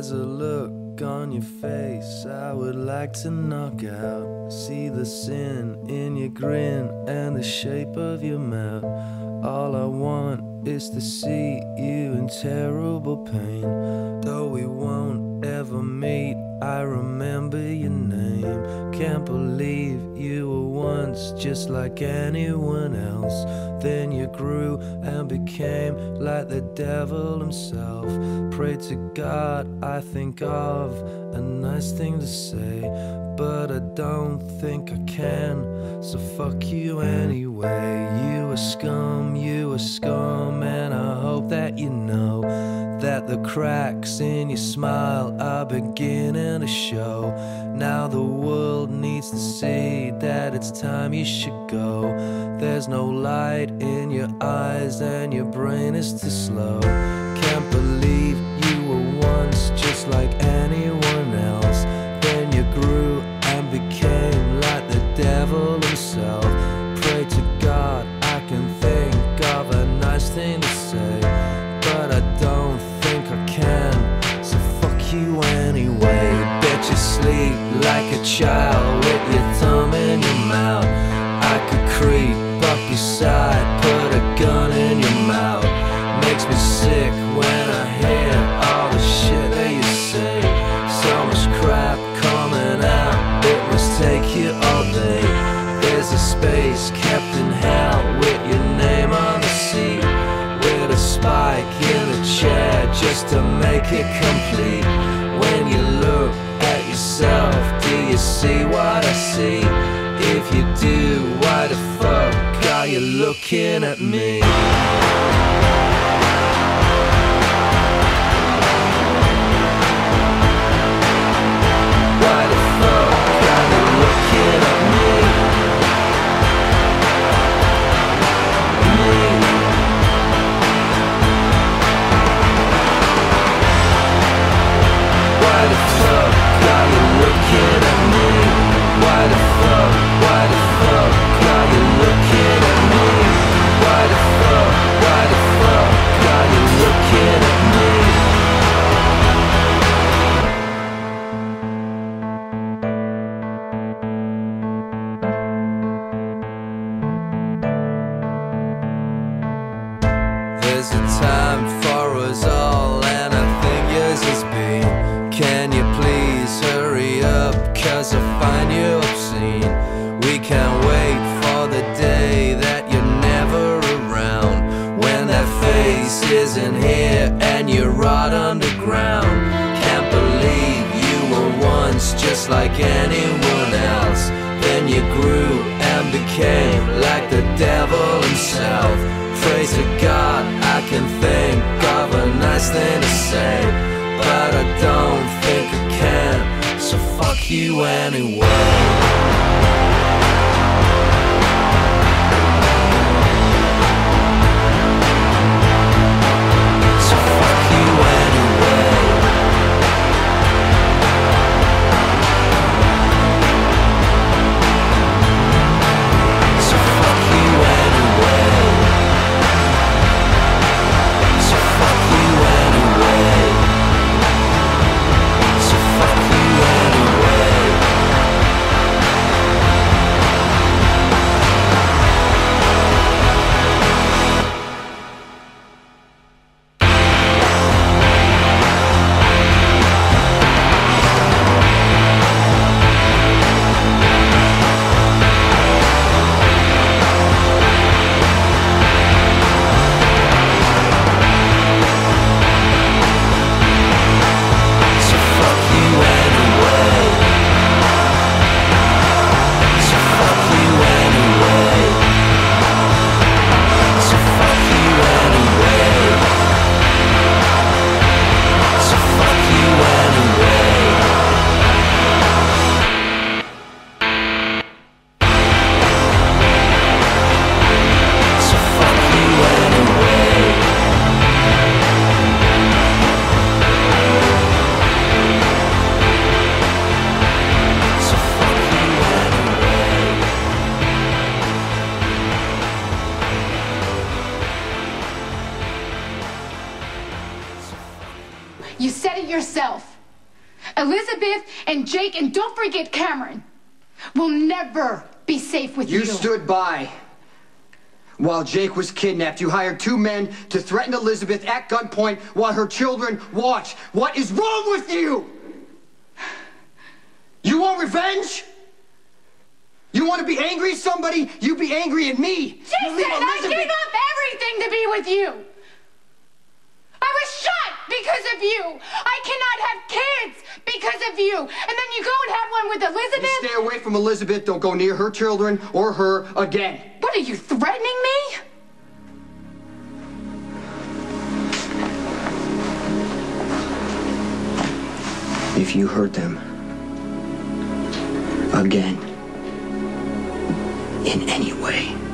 There's a look on your face I would like to knock out. See the sin in your grin and the shape of your mouth. All I want is to see you in terrible pain. Though we won't ever meet, I remember your name. Can't believe you were once just like anyone else. Then you grew and became like the devil himself. Pray to God, I think of a nice thing to say, but I don't think I can, so fuck you anyway. You a scum, you a scum, and I hope that you know that the cracks in your smile are beginning to show. Now the world needs to see that it's time you should go. There's no light in your eyes and your brain is too slow. Can't believe you were once just like anyone else. Then you grew and became like the devil himself. Pray to God I can think of a nice thing to say, but I don't think I can, so fuck you anyway. Bet you sleep like a child with your thumb in your mouth. I could creep up your side, put a gun in your mouth. Makes me sick when I hear all the shit that you say. So much crap coming out, it must take you all day. There's a space kept in hell with your name on the seat, with a spike in the chair just to make it complete. When you look at yourself, do you see what I see? If you do, why the fuck are you looking at me? There's a time for us all, and I think yours has been. Can you please hurry up, cause I find you obscene. We can't wait for the day that you're never around, when that face isn't here and you're right underground. Can't believe you were once just like anyone else. Then you grew and became like the devil himself. Pray to God I can think of a nice thing to say, but I don't think I can, so fuck you anyway. yourself. Elizabeth and Jake, and don't forget Cameron, will never be safe with you. You stood by while Jake was kidnapped. You hired two men to threaten Elizabeth at gunpoint while her children watched. What is wrong with you? You want revenge? You want to be angry at somebody? You be angry at me. JaSam, I gave up everything to be with you. I was shot because of you. I cannot have kids because of you. And then you go and have one with Elizabeth? You stay away from Elizabeth. Don't go near her children or her again. What, are you threatening me? If you hurt them again, in any way,